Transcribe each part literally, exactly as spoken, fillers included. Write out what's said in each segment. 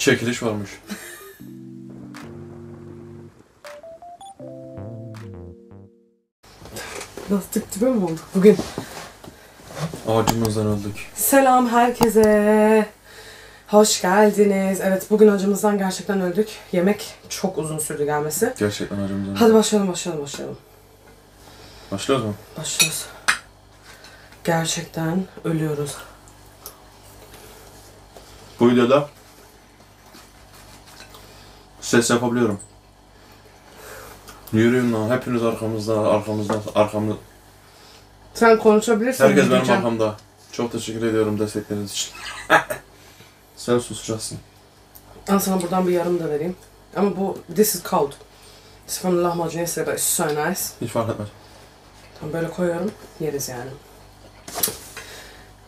Çekiliş varmış. Nasıl tık tık mi olduk bugün? Acımızdan öldük. Selam herkese. Hoş geldiniz. Evet, bugün acımızdan gerçekten öldük. Yemek çok uzun sürdü gelmesi. Gerçekten acımızdan. Hadi başlayalım, başlayalım, başlayalım. Başlıyoruz mu? Başlıyoruz. Gerçekten ölüyoruz. Bu videoda ses yapabiliyorum. Yürüyün lan, hepiniz arkamızda, arkamızda, arkamda. Sen konuşabilirsin. Herkes benim arkamda. Çok teşekkür ediyorum destekleriniz için. Sen susacaksın. Ben sana buradan bir yarım da vereyim. Ama bu, this is cold. This is from Lahmacun yesterday, it's so nice. Hiç fark etmez. Tamam, böyle koyuyorum, yeriz yani.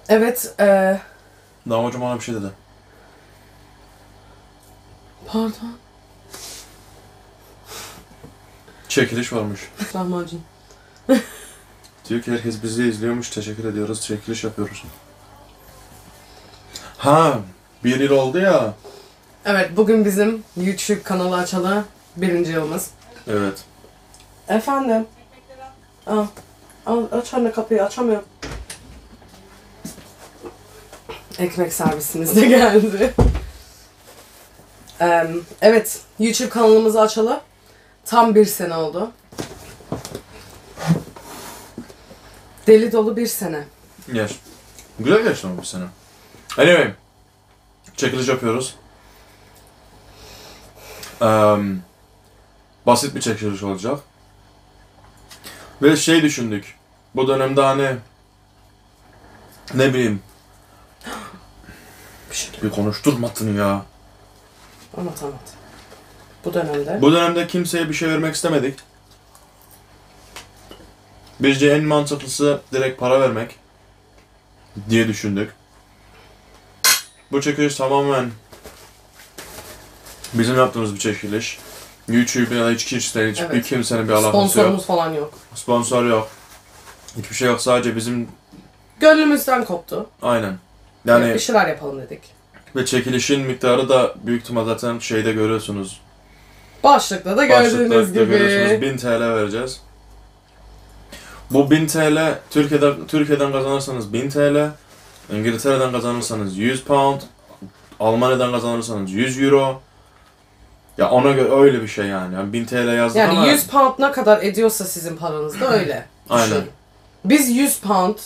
Evet, eee... Lahmacun bana bir şey dedi. Pardon. Çekiliş varmış. Lahmacun. Diyor ki herkes bizi izliyormuş, teşekkür ediyoruz, çekiliş yapıyoruz. Ha, bir yıl oldu ya. Evet, bugün bizim YouTube kanalı açalı birinci yılımız. Evet. Efendim. Aa, al, aç anne kapıyı, açamıyorum. Ekmek servisimiz de geldi. um, evet, YouTube kanalımızı açalı tam bir sene oldu. Deli dolu bir sene. Yaş. Güzel yaşlı mı bir sene? Anyway, çekiliş yapıyoruz. Um, basit bir çekiliş olacak. Ve şey düşündük, bu dönemde hani, ne bileyim, bir, şey bir konuşturmadın ya. Anlat anlat. Bu dönemde? Bu dönemde kimseye bir şey vermek istemedik. Bizce en mantıklısı direkt para vermek diye düşündük. Bu çekiliş tamamen bizim yaptığımız bir çekiliş. YouTube'e ya da hiç kimsenin, hiçbir evet. kimsenin bir alakası yok. Sponsorumuz falan yok. Sponsor yok. Hiçbir şey yok, sadece bizim... Gönlümüzden koptu. Aynen. Yani... Evet, bir şeyler yapalım dedik. Ve çekilişin miktarı da büyük ihtimal zaten şeyde görüyorsunuz. Başlıkta da gördüğünüz Başlıkta gibi. Başlıkta görüyorsunuz, bin TL vereceğiz. Bu bin TL, Türkiye'den, Türkiye'den kazanırsanız bin TL, İngiltere'den kazanırsanız yüz pound, Almanya'dan kazanırsanız yüz euro. Ya ona göre öyle bir şey yani. Yani bin TL yazdık yani ama... Yani yüz pound ne kadar ediyorsa sizin paranızda öyle. Aynen. Biz yüz pound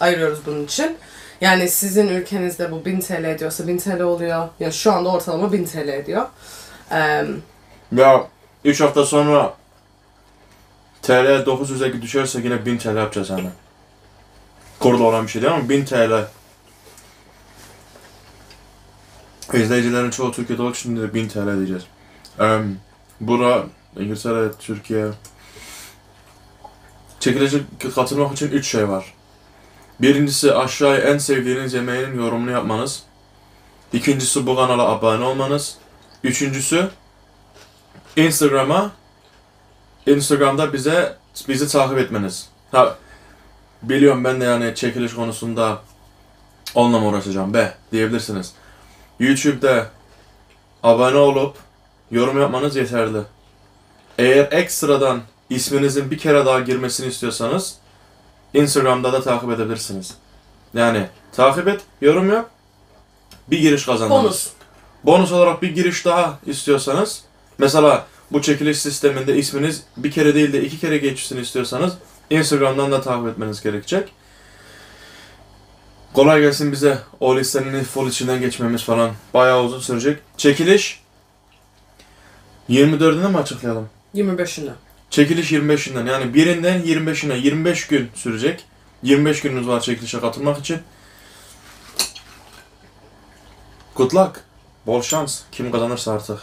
ayırıyoruz bunun için. Yani sizin ülkenizde bu bin TL ediyorsa bin TL oluyor. Yani şu anda ortalama bin TL ediyor. Um... Ya üç hafta sonra T L dokuz yüze düşerse yine bin TL yapacağız hemen. Kurda olan bir şey değil ama bin TL. İzleyicilerin çoğu Türkiye'de olduğu için de bin TL diyeceğiz. Um, bura, İngiltere, Türkiye. Çekilişe katılmak için üç şey var. Birincisi aşağıya en sevdiğiniz yemeğinin yorumunu yapmanız. İkincisi bu kanala abone olmanız. Üçüncüsü Instagram'a, Instagram'da bize bizi takip etmeniz. Ha, biliyorum ben de yani çekiliş konusunda onunla mı uğraşacağım be diyebilirsiniz. YouTube'da abone olup yorum yapmanız yeterli. Eğer ekstradan isminizin bir kere daha girmesini istiyorsanız Instagram'da da takip edebilirsiniz. Yani takip et, yorum yap, bir giriş kazandınız. Bonus. Bonus olarak bir giriş daha istiyorsanız, mesela bu çekiliş sisteminde isminiz bir kere değil de iki kere geçişini istiyorsanız Instagram'dan da takip etmeniz gerekecek. Kolay gelsin bize. O listenin full içinden geçmemiz falan bayağı uzun sürecek. Çekiliş yirmi dördünde mi açıklayalım? yirmi beşinde. Çekiliş yirmi beşinden, yani birinden yirmi beşine yirmi beş gün sürecek. yirmi beş gününüz var çekilişe katılmak için. Good luck. Bol şans. Kim kazanırsa artık.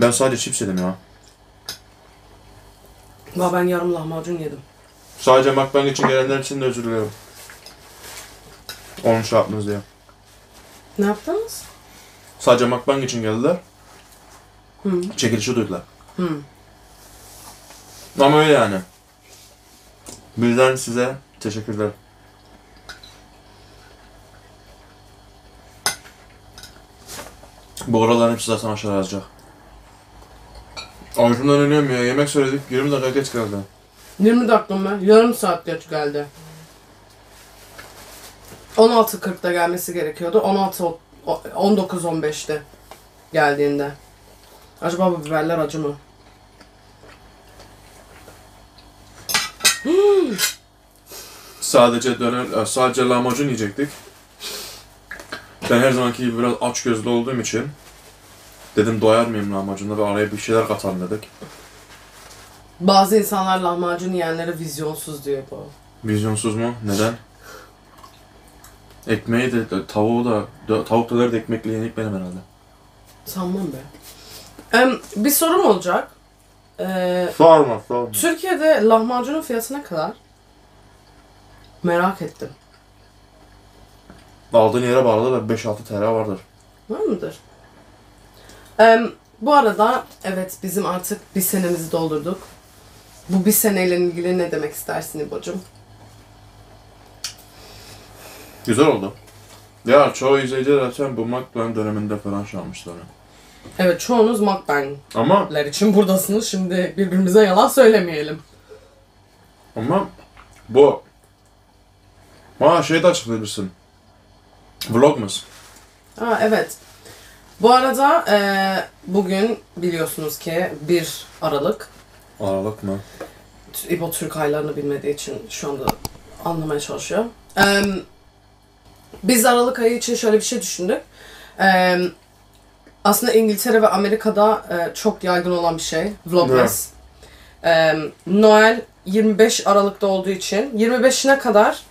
Ben sadece çips yedim ya. Ben yarım lahmacun yedim. Sadece Mukbang için gelenler için de özür diliyorum. Onu şey yaptınız diye. Ne yaptınız? Sadece Mukbang için geldiler. Hmm. Çekilişi duydular. Hmm. Ama öyle yani. Bizden size teşekkürler. Bu oraların hepsi zaten aşağı yazacak. Ayşımdan ölüyorum ya. Yemek söyledik. yirmi dakika geç geldi. yirmi dakika mı? Yarım saat geç geldi. on altı kırkta gelmesi gerekiyordu. on altı on dokuz on beşte geldiğinde. Acaba bu biberler acı mı? Hmm. Sadece döner, sadece lahmacun yiyecektik. Ben her zamanki gibi biraz aç gözlü olduğum için dedim doyar mıyım lahmacunla ve araya bir şeyler katalım dedik. Bazı insanlar lahmacun yiyenlere vizyonsuz diyor bu. Vizyonsuz mu? Neden? Ekmeği de, tavuğu da, tavuk döner de ekmekle yenip benim herhalde. Sanmam be. Um, bir sorum olacak. Ee, sorma, sorma. Türkiye'de lahmacunun fiyatı ne kadar? Merak ettim. Aldığın yere bağlı da beş altı TL vardır. Var mıdır? Um, bu arada evet bizim artık bir senemizi doldurduk. Bu bir seneyle ilgili ne demek istersin İbo'cum? Güzel oldu. Ya çoğu izleyiciler zaten bu Mukbang döneminde falan çalmışlar. Evet, çoğunuz Mukbang'ler için buradasınız. Şimdi birbirimize yalan söylemeyelim. Ama bu... Aa, şeyi de açıklayabilirsin. Vlogmas. Aa, evet. Bu arada e, bugün biliyorsunuz ki bir Aralık. Aralık mı? İbo Türk aylarını bilmediği için şu anda anlamaya çalışıyor. E, biz Aralık ayı için şöyle bir şey düşündük. E, Aslında İngiltere ve Amerika'da e, çok yaygın olan bir şey, Vlogmas. E, Noel yirmi beş Aralık'ta olduğu için yirmi beşine kadar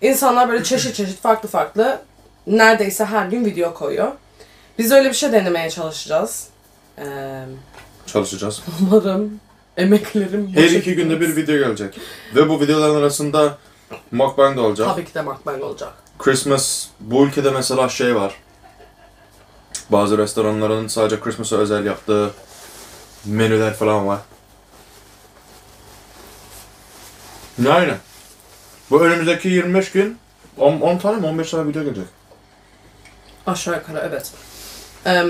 insanlar böyle çeşit çeşit farklı farklı neredeyse her gün video koyuyor. Biz öyle bir şey denemeye çalışacağız. E, çalışacağız. Umarım emeklerim... Her iki gitmez. Günde bir video gelecek. Ve bu videoların arasında Mukbang da olacak. Tabii ki de Mukbang olacak. Christmas, bu ülkede mesela şey var. Bazı restoranların sadece Christmas'a özel yaptığı menüler falan var. Aynen. Bu önümüzdeki yirmi beş gün on tane mi on beş tane video gelecek. Aşağı yukarı evet. Ee,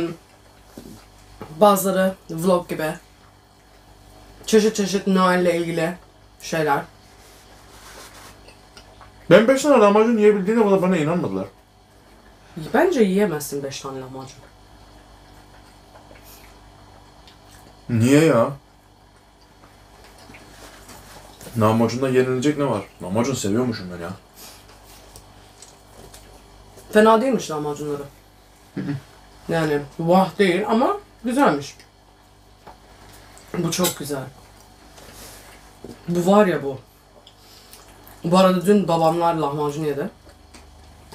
bazıları vlog gibi. Çeşit çeşit Noel ile ilgili şeyler. Ben beş tane lahmacun yiyebildiğine kadar bana inanmadılar. Bence yiyemezsin beş tane lahmacun. Niye ya? Lahmacunda yenilecek ne var? Lahmacun seviyormuşum ben ya. Fena değilmiş lahmacunları. Yani vah değil ama güzelmiş. Bu çok güzel. Bu var ya bu. Bu arada dün babamlar lahmacun yedi.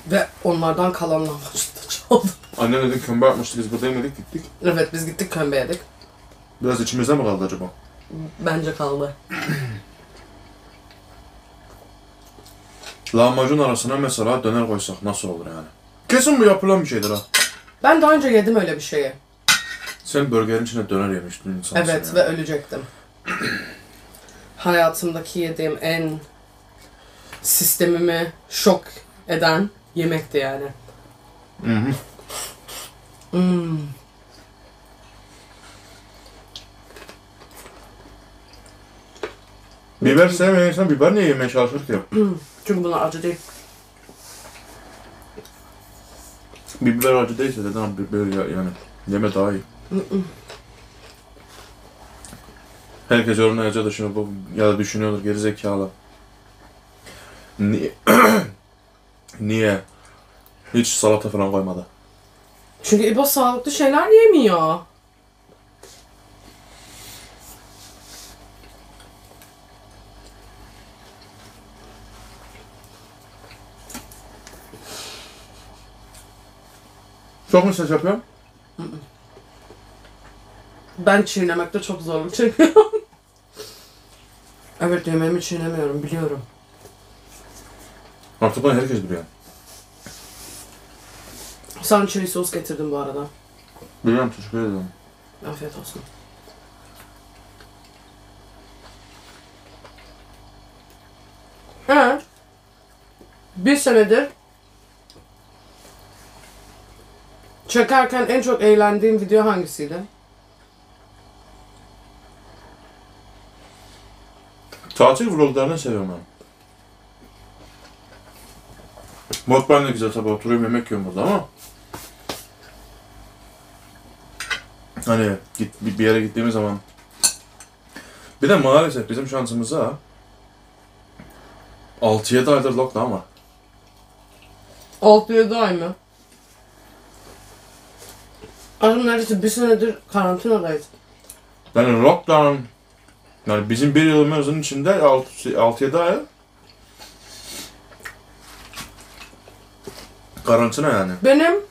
Ve onlardan kalan lahmacun da çaldı. Annem dedi kömbe yapmıştık, biz burada yemedik, gittik. Evet, biz gittik kömbe yedik. Biraz içimizde mi kaldı acaba? Bence kaldı. Lahmacun arasına mesela döner koysak nasıl olur yani? Kesin bu yapılan bir şeydir ha. Ben daha önce yedim öyle bir şeyi. Sen burgerin içine döner yemiştin insan. Evet yani. Ve ölecektim. Hayatımdaki yediğim en sistemimi şok eden yemekti yani. Hı hı. Hmm. Biber sevmeyen insan biber niye yemeye çalışır ki? Hı. Çünkü bunlar acı değil. Biber acı değilse neden biber yani yeme daha iyi. Hı hı. Herkes yorumlar acı da şimdi bu ya da düşünüyordur gerizekalı. Niye? Niye? Hiç salata falan koymadı. Çünkü İbo sağlıklı şeyler yemiyor. Çok mu ses yapıyorum? Ben çiğnemekte çok zorluk çekiyorum. Evet, yemeğimi çiğnemiyorum, biliyorum. Artık bana herkes duruyor. Sana çili sos getirdim bu arada. Biliyorum, teşekkür ederim. Afiyet olsun. Ee, bir senedir çekerken en çok eğlendiğim video hangisiydi? Tatil vloglarını seviyorum ben. Mukbang da güzel, sabah oturuyorum yemek yiyorum burada ama hani git, bir yere gittiğimiz zaman bir de maalesef bizim şansımıza altı yedi aydır lockdown var. altı yedi ay mı? Adım neredeyse bir senedir karantinadayız. Yani lockdown, yani bizim bir yılımızın içinde altı yedi ay karantina yani. Benim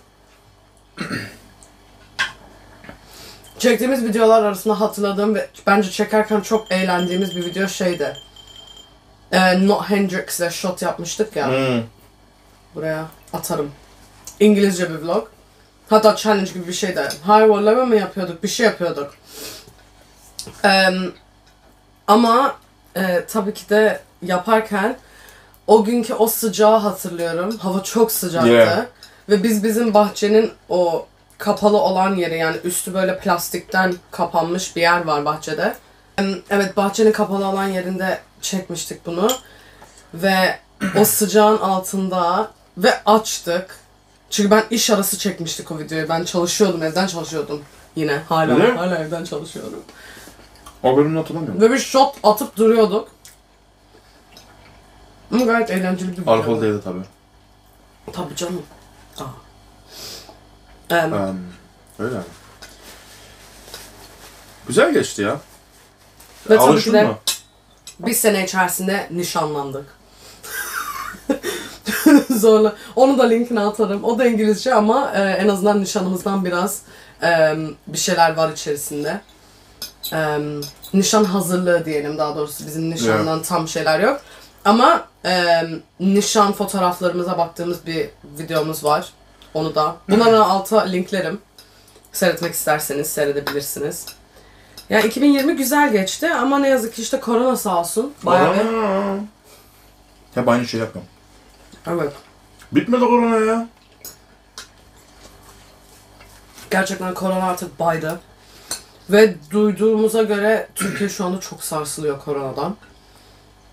çektiğimiz videolar arasında hatırladığım ve bence çekerken çok eğlendiğimiz bir video şeydi. Ee, Not Hendrix'le shot yapmıştık ya. Hmm. Buraya atarım. İngilizce bir vlog. Hatta challenge gibi bir şey de. Highwall'a mı yapıyorduk? Bir şey yapıyorduk. Ee, ama e, tabii ki de yaparken o günkü o sıcağı hatırlıyorum. Hava çok sıcaktı. Yeah. Ve biz bizim bahçenin o kapalı olan yeri, yani üstü böyle plastikten kapanmış bir yer var bahçede. Evet, bahçenin kapalı olan yerinde çekmiştik bunu. Ve o sıcağın altında ve açtık. Çünkü ben iş arası çekmiştik o videoyu. Ben çalışıyordum, evden çalışıyordum yine. Hala, öyle hala evden çalışıyorum. O bölümünü hatırlamıyorum. Ve bir shot atıp duruyorduk. Ama gayet eğlenceli bir video. Alkol değildi tabii. Tabii canım. Aa. Um, um, öyle. Güzel geçti ya. Ve tabii ki de bir sene içerisinde nişanlandık. Zorla. Onu da linkini atarım. O da İngilizce ama e, en azından nişanımızdan biraz e, bir şeyler var içerisinde. E, nişan hazırlığı diyelim daha doğrusu. Bizim nişandan yeah. tam şeyler yok. Ama e, nişan fotoğraflarımıza baktığımız bir videomuz var. Onu da. Bunların alta linklerim. Seyretmek isterseniz seyredebilirsiniz. Yani iki bin yirmi güzel geçti ama ne yazık ki işte korona sağ olsun. Bayağı bir... Hep aynı şey yapmam. Evet. Bitmedi korona ya. Gerçekten korona artık baydı. Ve duyduğumuza göre Türkiye şu anda çok sarsılıyor koronadan.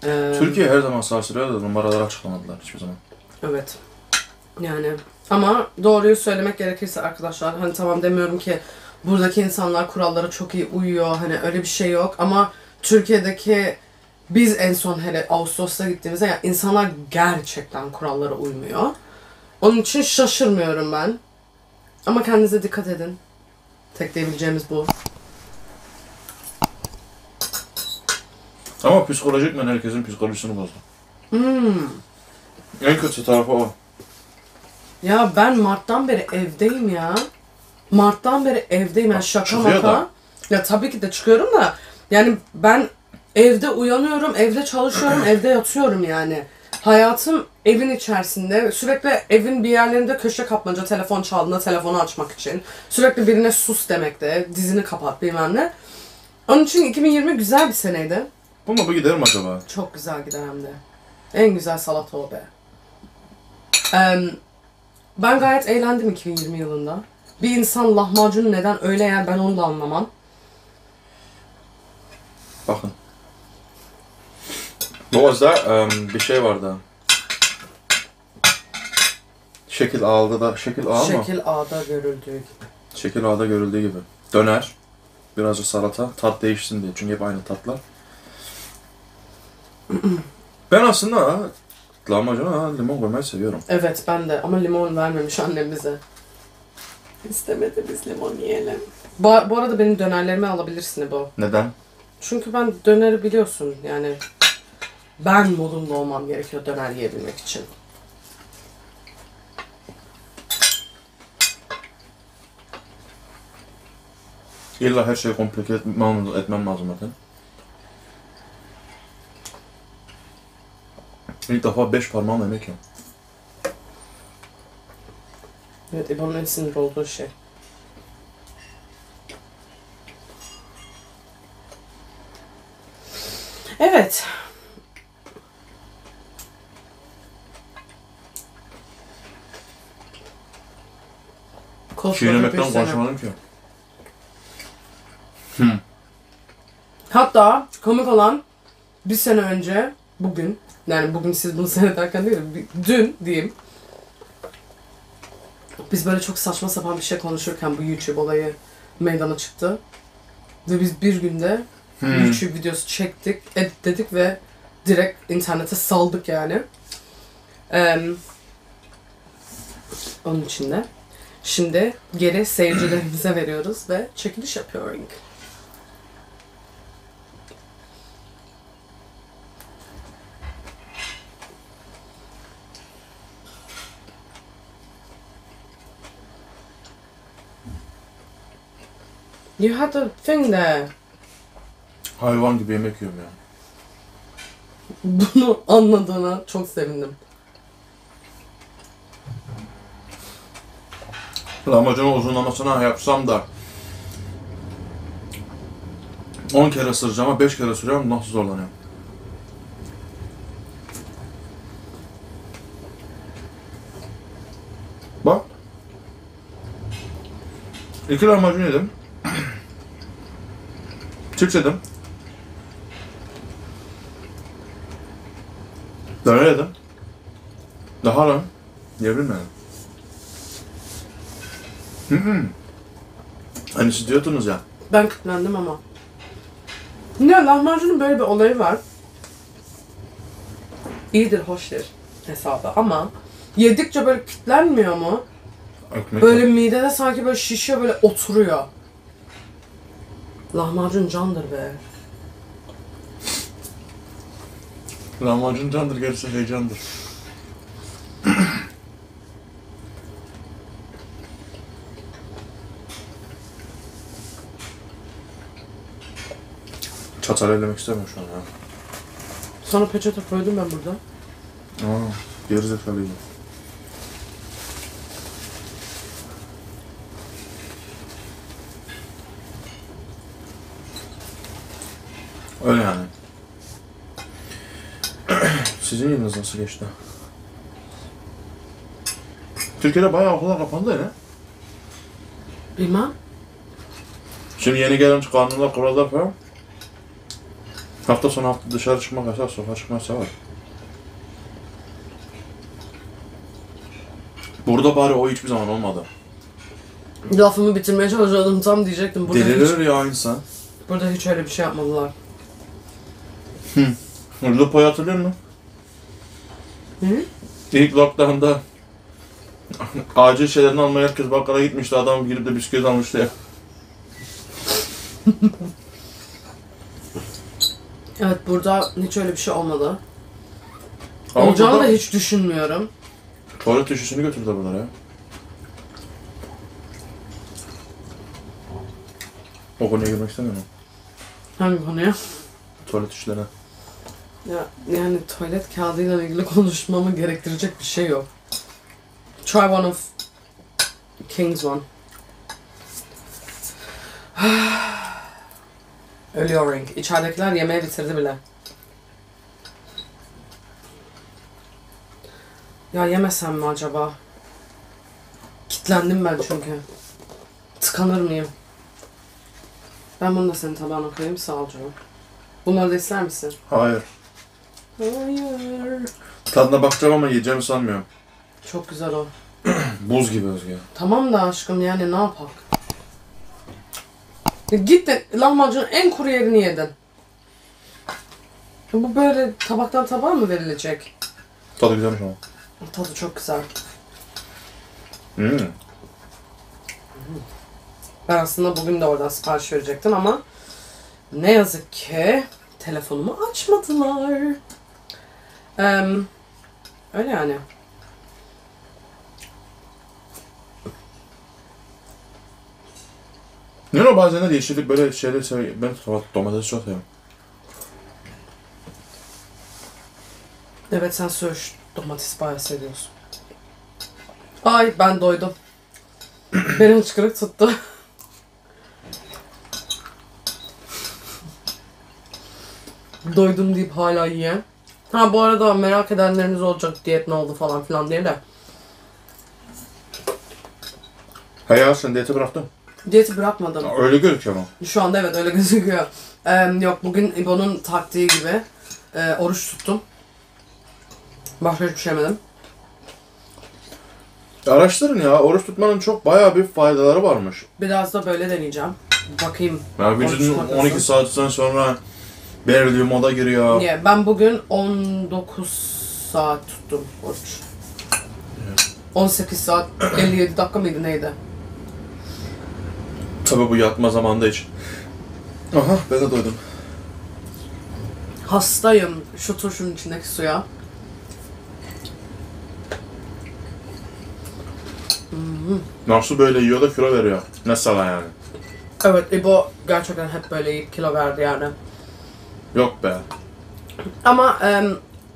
Ee... Türkiye her zaman sarsılıyor da numaraları açıklamadılar hiçbir zaman. Evet. Yani... Ama doğruyu söylemek gerekirse arkadaşlar, hani tamam demiyorum ki buradaki insanlar kurallara çok iyi uyuyor, hani öyle bir şey yok ama Türkiye'deki biz en son hele Ağustos'ta gittiğimizde yani insanlar gerçekten kurallara uymuyor. Onun için şaşırmıyorum ben. Ama kendinize dikkat edin. Tek diyebileceğimiz bu. Ama psikolojik mi? Herkesin psikolojisini bozdu. Hmm. En kötü tarafı o. Ya ben Mart'tan beri evdeyim ya. Mart'tan beri evdeyim yani şaka maka. Ya tabii ki de çıkıyorum da yani ben evde uyanıyorum, evde çalışıyorum, evde yatıyorum yani. Hayatım evin içerisinde. Sürekli evin bir yerlerinde köşe kapmaca, telefon çaldığında telefonu açmak için. Sürekli birine sus demekte, dizini kapat bilmem ne. Onun için iki bin yirmi güzel bir seneydi. Bu mu bu gider mi acaba? Çok güzel gider hem de. En güzel salata o be. Um, Ben gayet eğlendim iki bin yirmi yılında. Bir insan lahmacunu neden öyle yer ben onu da anlamam. Bakın. Boğaz'da um, bir şey vardı. Şekil A'da da, Şekil A mı? Şekil A'da görüldüğü gibi. Şekil A'da görüldüğü gibi. Döner, birazcık salata, tat değişsin diye. Çünkü hep aynı tatlar. Ben aslında... Lahmacuna limon koymayı seviyorum. Evet ben de ama limon vermemiş annem bize. İstemedi biz limon yiyelim. Ba bu arada benim dönerlerimi alabilirsin İbo. Neden? Çünkü ben döneri biliyorsun yani. Ben modumda olmam gerekiyor döner yiyebilmek için. İlla her şeyi komplike etmem lazım zaten. İlk defa beş parmağımla yemek yiyorum. Evet, İbo'nun en sinir olduğu şey. Evet. Çiğnemekten konuşmadım ki. Hmm. Hatta komik olan bir sene önce, bugün, yani bugün siz bunu seyrederken değil de dün diyeyim. Biz böyle çok saçma sapan bir şey konuşurken bu YouTube olayı meydana çıktı. Ve biz bir günde hmm. YouTube videosu çektik, editledik ve direkt internete saldık yani. Ee, onun için de. Şimdi geri seyircilerimize veriyoruz ve çekiliş yapıyoruz. You had a thing there. Hayvan gibi yemek yiyorum ya. Bunu anladığına çok sevindim. Lahmacunun uzunlamasına yapsam da on kere ısıracağıma beş kere sürüyorum, nasıl zorlanıyorum. Bak. İki lahmacun yedim. Chips yedim. Döner yedim. Daha lan yiyebilmedim. Hı hı. Hani siz diyordunuz ya. Ben kıtlandım ama. Ne, lahmacunun böyle bir olayı var. İyidir, hoştur hesabı ama yedikçe böyle kitlenmiyor mu? Ekmek böyle yok. Midede sanki böyle şişiyor, böyle oturuyor. Lahmacun candır be. Lahmacun candır, gerisi heyecandır. Çatal elemek istemiyorum şu an ya. Sana peçete koydum ben burada. Aaa, gerizekalıyım. Öyle yani. Sizin yılınız nasıl geçti? Türkiye'de bayağı okullar kapandı ya. Bilmem. Şimdi yeni gelen kanunlar, kurallar falan. Hafta sonu hafta dışarı çıkmak yasak, sokağa çıkmak yasak. Burada bari o hiçbir zaman olmadı. Lafımı bitirmeye çalışıyordum, tam diyecektim. Burada delirir hiç, ya insan. Burada hiç öyle bir şey yapmadılar. Hı. Burada pay hatırlıyor musun? Hı? İlk lockdown'da acil şeylerini almaya herkes bakkala gitmişti, adam girip de bisküvi almıştı ya. Evet, burada hiç öyle bir şey olmadı. Ama olacağını da hiç düşünmüyorum. Tuvalet tüşüsünü götürdüler bunlar ya. O konuya girmek istemiyorum. Hangi konuya? Tuvalet tüşülerine. Ya yani tuvalet kağıdıyla ilgili konuşmamı gerektirecek bir şey yok. Try one of King's one. Ölüyor renk. İçeridekiler yemeği bitirdi bile. Ya yemesem mi acaba? Kitlendim ben çünkü. Tıkanır mıyım? Ben bunu da senin tabağına koyayım, sağ ol canım. Bunları da ister misin? Hayır. Hayır. Tadına bakacağım ama yiyeceğimi sanmıyorum. Çok güzel o. Buz gibi Özge. Tamam da aşkım, yani ne yapak? Gittin, lahmacunun en kuru yerini yedin. Bu böyle tabaktan tabağa mı verilecek? Tadı güzelmiş ama. Tadı çok güzel. Hmm. Ben aslında bugün de oradan sipariş verecektim ama ne yazık ki telefonumu açmadılar. Ee, öyle yani. Ne o, bazen de yeşillik böyle şeyleri seviyorum. Ben domatesi çok seviyorum. Evet, sen söğüş domates bayası ediyorsun. Ay, ben doydum. Benim hıçkırık tuttu. Doydum deyip hala yiyen. Ha, bu arada merak edenleriniz olacak, diyet ne oldu falan filan diye de. He ya, sen diyeti bıraktın. Diyeti bırakmadım. Ya, öyle gözüküyor mu? Şu anda evet öyle gözüküyor. Ee, yok, bugün İbo'nun taktiği gibi e, oruç tuttum. Başka hiçbir şey yemedim. Araştırın ya, oruç tutmanın çok bayağı bir faydaları varmış. Biraz da böyle deneyeceğim. Bakayım. Ya vücudun on iki saatten sonra belirli bir moda giriyor. Yeah, ben bugün on dokuz saat tuttum oruç. Yeah. on sekiz saat elli yedi dakika mıydı neydi? Tabii bu yatma zamanda için. Aha, ben de doydum. Hastayım şu turşunun içindeki suya. Nasıl böyle yiyor da kilo veriyor? Ne sala yani? Evet, İbo gerçekten hep böyle yiyip kilo verdi yani. Yok be. Ama e,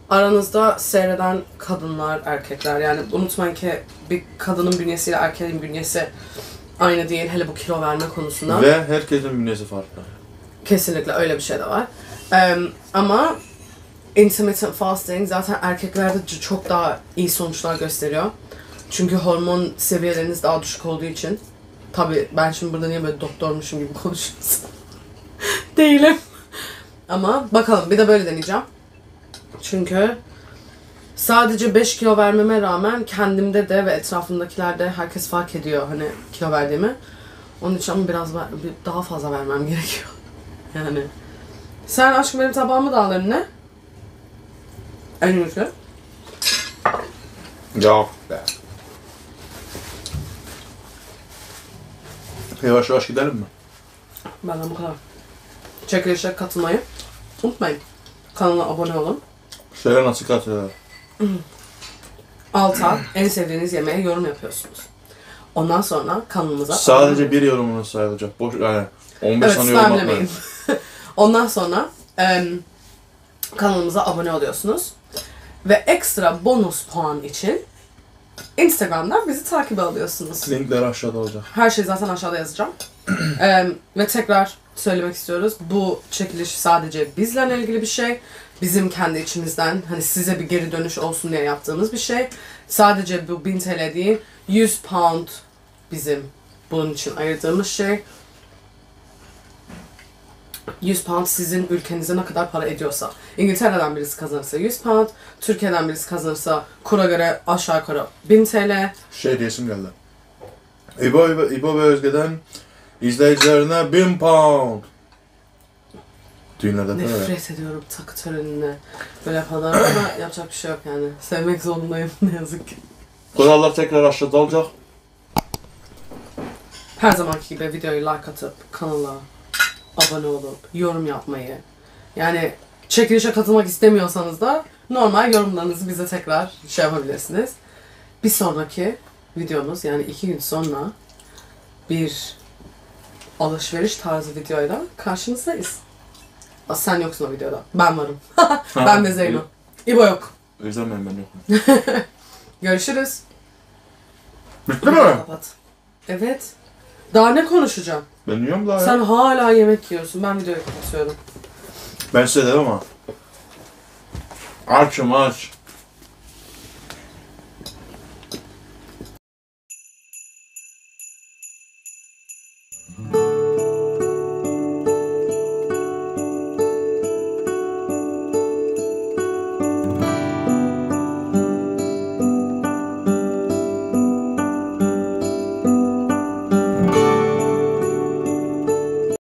aranızda seyreden kadınlar, erkekler, yani unutmayın ki bir kadının bünyesiyle erkeğin bünyesi aynı değil, hele bu kilo verme konusunda. Ve herkesin bünyesi farklı. Kesinlikle öyle bir şey de var. E, ama intermittent fasting zaten erkeklerde çok daha iyi sonuçlar gösteriyor. Çünkü hormon seviyeleriniz daha düşük olduğu için. Tabii ben şimdi burada niye böyle doktormuşum gibi konuşuyorsun? Değilim. Ama bakalım, bir de böyle deneyeceğim. Çünkü sadece beş kilo vermeme rağmen kendimde de ve etrafımdakilerde herkes fark ediyor hani kilo verdiğimi. Onun için ama biraz daha fazla vermem gerekiyor. Yani. Sen aşkım benim tabağımı da al önüne. En ünlü. Yok be. Yavaş yavaş gidelim mi? Benden bu kadar. Çekilişe katılmayı unutmayın. Kanala abone olun. Şeyler nasıl katılıyorlar? Alta en sevdiğiniz yemeğe yorum yapıyorsunuz. Ondan sonra kanalımıza... Sadece bir yorumunuz sayılacak. Boş, yani on beş evet, tane yorum atmayın. Ondan sonra e, kanalımıza abone oluyorsunuz. Ve ekstra bonus puan için Instagram'dan bizi takip alıyorsunuz. Linkler aşağıda olacak. Her şey zaten aşağıda yazacağım. ee, ve tekrar söylemek istiyoruz. Bu çekiliş sadece bizle ilgili bir şey. Bizim kendi içimizden hani size bir geri dönüş olsun diye yaptığımız bir şey. Sadece bu bin TL değil, yüz pound bizim bunun için ayırdığımız şey. yüz pound sizin ülkenize ne kadar para ediyorsa. İngiltere'den birisi kazanırsa yüz pound, Türkiye'den birisi kazanırsa kura göre aşağı yukarı bin TL. Şey diyesim geldi. İbo, İbo, İbo ve Özge'den izleyicilerine bin pound. Düğünlerde falan. Nefret ediyorum takı törenine. Böyle yapanlar ama yapacak bir şey yok yani. Sevmek zorundayım ne yazık ki. Kurallar tekrar aşağıda olacak. Her zamanki gibi videoyu like atıp kanala abone olup yorum yapmayı, yani çekilişe katılmak istemiyorsanız da normal yorumlarınızı bize tekrar şey yapabilirsiniz. Bir sonraki videomuz, yani iki gün sonra bir alışveriş tarzı videoyla karşınızdayız. Aa, sen yoksun o videoda. Ben varım. Ben ve Zeyno. İbo yok. Özlem ben yokum. Görüşürüz. Bitti mi? Kapat. Evet. Daha ne konuşacağım? Ben yiyorum daha. Sen ya. Hala yemek yiyorsun. Ben videoyu kapatıyorum. Ben size dedim ama. Açım aç.